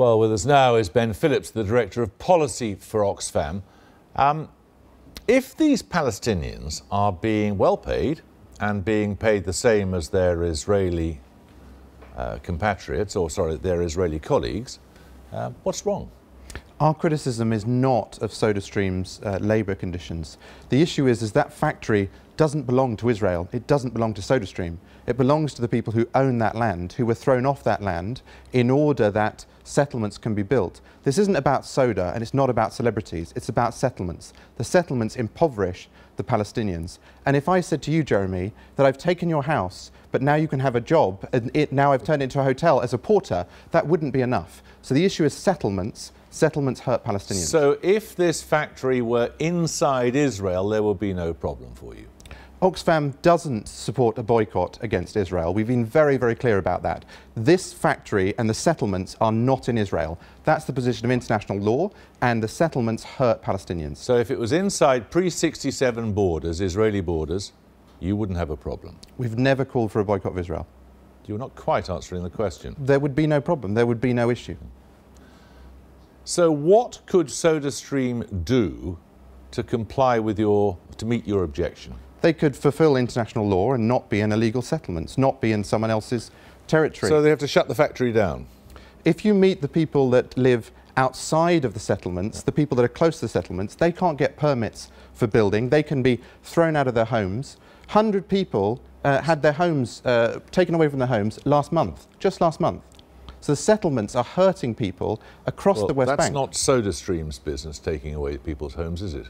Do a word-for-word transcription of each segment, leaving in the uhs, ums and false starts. Well, with us now is Ben Phillips, the Director of Policy for Oxfam. Um, if these Palestinians are being well paid and being paid the same as their Israeli uh, compatriots, or sorry, their Israeli colleagues, uh, what's wrong? Our criticism is not of SodaStream's uh, labour conditions. The issue is, is that factory doesn't belong to Israel. It doesn't belong to SodaStream. It belongs to the people who own that land, who were thrown off that land in order that settlements can be built. This isn't about soda, and it's not about celebrities. It's about settlements. The settlements impoverish the Palestinians. And if I said to you, Jeremy, that I've taken your house, but now you can have a job, and it, now I've turned it into a hotel as a porter, that wouldn't be enough. So the issue is settlements. Settlements hurt Palestinians. So if this factory were inside Israel, there would be no problem for you? Oxfam doesn't support a boycott against Israel. We've been very, very clear about that. This factory and the settlements are not in Israel. That's the position of international law, and the settlements hurt Palestinians. So if it was inside pre sixty-seven borders, Israeli borders, you wouldn't have a problem? We've never called for a boycott of Israel. You're not quite answering the question. There would be no problem. There would be no issue. So what could SodaStream do to comply with your, to meet your objection? They could fulfil international law and not be in illegal settlements, not be in someone else's territory. So they have to shut the factory down? If you meet the people that live outside of the settlements, the people that are close to the settlements, they can't get permits for building. They can be thrown out of their homes. one hundred people uh, had their homes uh, taken away from their homes last month, just last month. So the settlements are hurting people across well, the West Bank. That's not SodaStream's business, taking away people's homes, is it?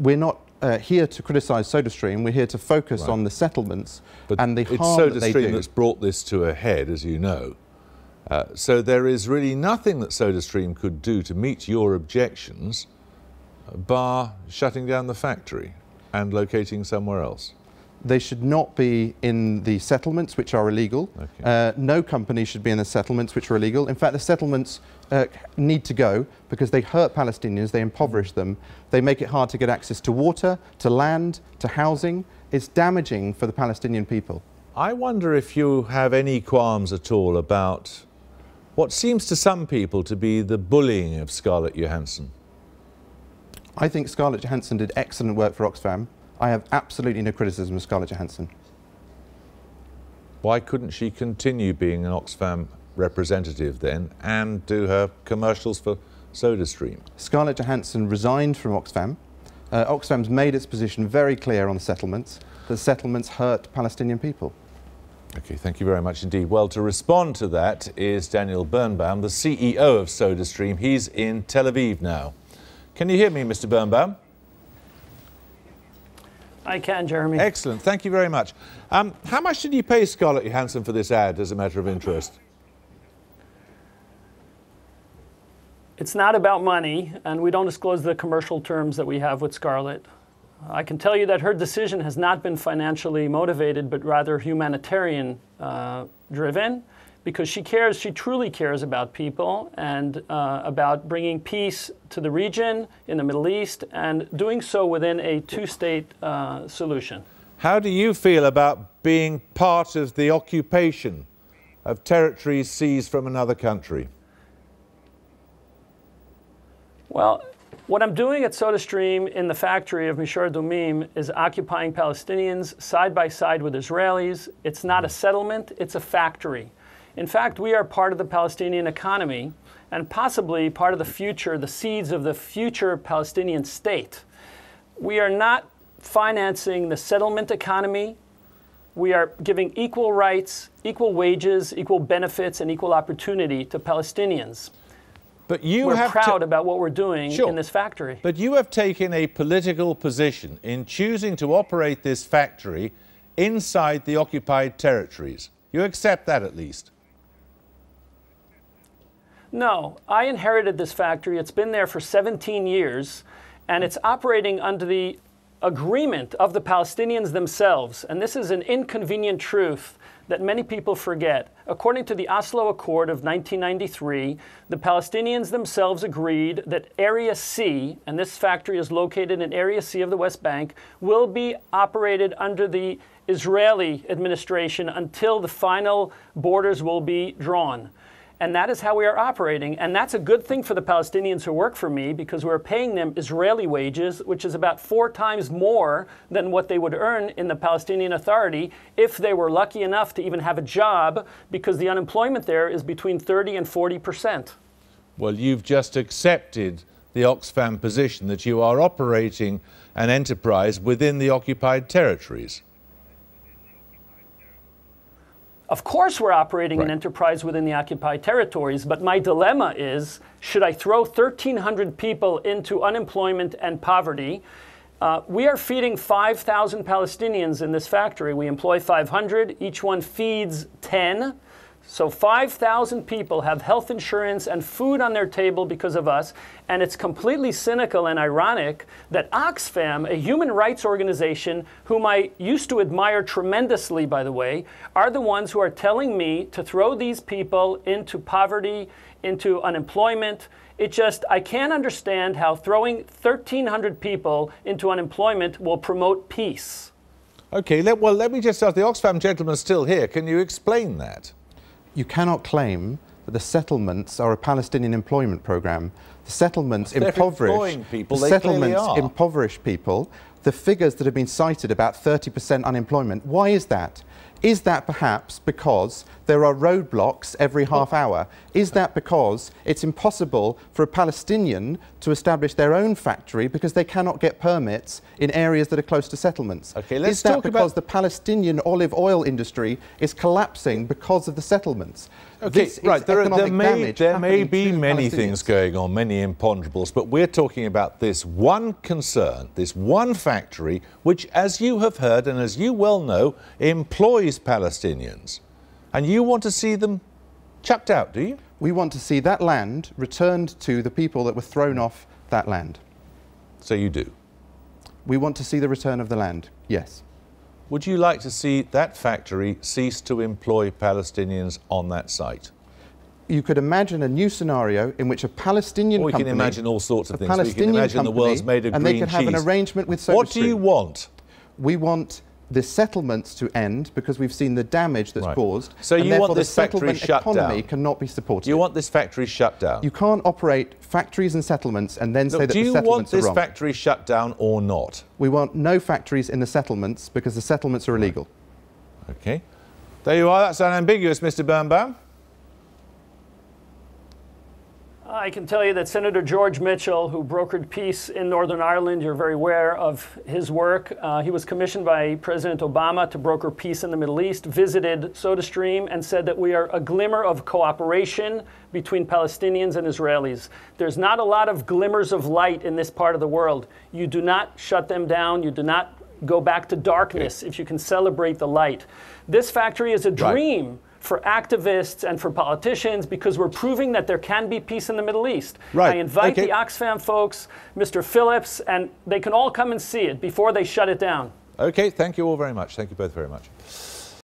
We're not uh, here to criticise SodaStream. We're here to focus right. on the settlements but and the harm that they do. It's SodaStream that's brought this to a head, as you know. Uh, so there is really nothing that SodaStream could do to meet your objections, bar shutting down the factory and locating somewhere else. They should not be in the settlements, which are illegal. Okay. Uh, no company should be in the settlements, which are illegal. In fact, the settlements uh, need to go because they hurt Palestinians, they impoverish them, they make it hard to get access to water, to land, to housing. It's damaging for the Palestinian people. I wonder if you have any qualms at all about what seems to some people to be the bullying of Scarlett Johansson. I think Scarlett Johansson did excellent work for Oxfam. I have absolutely no criticism of Scarlett Johansson. Why couldn't she continue being an Oxfam representative then and do her commercials for SodaStream? Scarlett Johansson resigned from Oxfam. Uh, Oxfam's made its position very clear on the settlements. The settlements hurt Palestinian people. OK, thank you very much indeed. Well, to respond to that is Daniel Birnbaum, the C E O of SodaStream. He's in Tel Aviv now. Can you hear me, Mister Birnbaum? I can, Jeremy. Excellent. Thank you very much. Um, how much did you pay Scarlett Johansson for this ad, as a matter of interest? It's not about money, and we don't disclose the commercial terms that we have with Scarlett. I can tell you that her decision has not been financially motivated, but rather humanitarian uh, driven, because she cares, she truly cares about people and uh, about bringing peace to the region in the Middle East and doing so within a two-state uh, solution. How do you feel about being part of the occupation of territories seized from another country? Well, what I'm doing at SodaStream in the factory of Mishor Adumim is occupying Palestinians side by side with Israelis. It's not a settlement, it's a factory. In fact, we are part of the Palestinian economy and possibly part of the future, the seeds of the future Palestinian state. We are not financing the settlement economy. We are giving equal rights, equal wages, equal benefits, and equal opportunity to Palestinians. But you are proud about what we're doing in this factory. But you have taken a political position in choosing to operate this factory inside the occupied territories. You accept that, at least? No, I inherited this factory. It's been there for seventeen years, and it's operating under the agreement of the Palestinians themselves. And this is an inconvenient truth that many people forget. According to the Oslo Accord of nineteen ninety-three, the Palestinians themselves agreed that Area C, and this factory is located in Area C of the West Bank, will be operated under the Israeli administration until the final borders will be drawn. And that is how we are operating. And that's a good thing for the Palestinians who work for me, because we're paying them Israeli wages, which is about four times more than what they would earn in the Palestinian Authority if they were lucky enough to even have a job, because the unemployment there is between thirty and forty percent. Well, you've just accepted the Oxfam position that you are operating an enterprise within the occupied territories. Of course we're operating right. an enterprise within the occupied territories, but my dilemma is, should I throw thirteen hundred people into unemployment and poverty? Uh, we are feeding five thousand Palestinians in this factory. We employ five hundred. Each one feeds ten. So five thousand people have health insurance and food on their table because of us. And it's completely cynical and ironic that Oxfam, a human rights organization, whom I used to admire tremendously, by the way, are the ones who are telling me to throw these people into poverty, into unemployment. It just, I can't understand how throwing thirteen hundred people into unemployment will promote peace. Okay, let, well, let me just ask, the Oxfam gentleman is still here. Can you explain that? You cannot claim that the settlements are a Palestinian employment program. The settlements They're impoverish people. The they settlements impoverish people. The figures that have been cited about thirty percent unemployment. Why is that? Is that perhaps because there are roadblocks every half hour? Is that because it's impossible for a Palestinian to establish their own factory because they cannot get permits in areas that are close to settlements? Okay, let's is that talk because about the Palestinian olive oil industry is collapsing because of the settlements? Okay, this right. There, are, there may, there may be many things going on, many imponderables, but we're talking about this one concern, this one factory, which, as you have heard and as you well know, employs Palestinians. And you want to see them chucked out, do you? We want to see that land returned to the people that were thrown off that land. So you do? We want to see the return of the land, yes. Would you like to see that factory cease to employ Palestinians on that site? You could imagine a new scenario in which a Palestinian company... Or we can imagine all sorts of things. We can imagine the world's made of green cheese. And they could have an arrangement with SodaStream. What do you want? We want the settlements to end, because we've seen the damage that's right. caused. So you want this factory shut down? The economy cannot be supported. You want this factory shut down? You can't operate factories and settlements and then no, say that the settlements are wrong. Do you want this factory shut down or not? We want no factories in the settlements because the settlements are illegal. Right. Okay. There you are. That's unambiguous, Mister Birnbaum. I can tell you that Senator George Mitchell, who brokered peace in Northern Ireland, you're very aware of his work. Uh, he was commissioned by President Obama to broker peace in the Middle East, visited SodaStream, and said that we are a glimmer of cooperation between Palestinians and Israelis. There's not a lot of glimmers of light in this part of the world. You do not shut them down. You do not go back to darkness okay. if you can celebrate the light. This factory is a dream. Right. for activists and for politicians, because we're proving that there can be peace in the Middle East. Right. I invite okay. the Oxfam folks, Mister Phillips, and they can all come and see it before they shut it down. Okay, thank you all very much. Thank you both very much.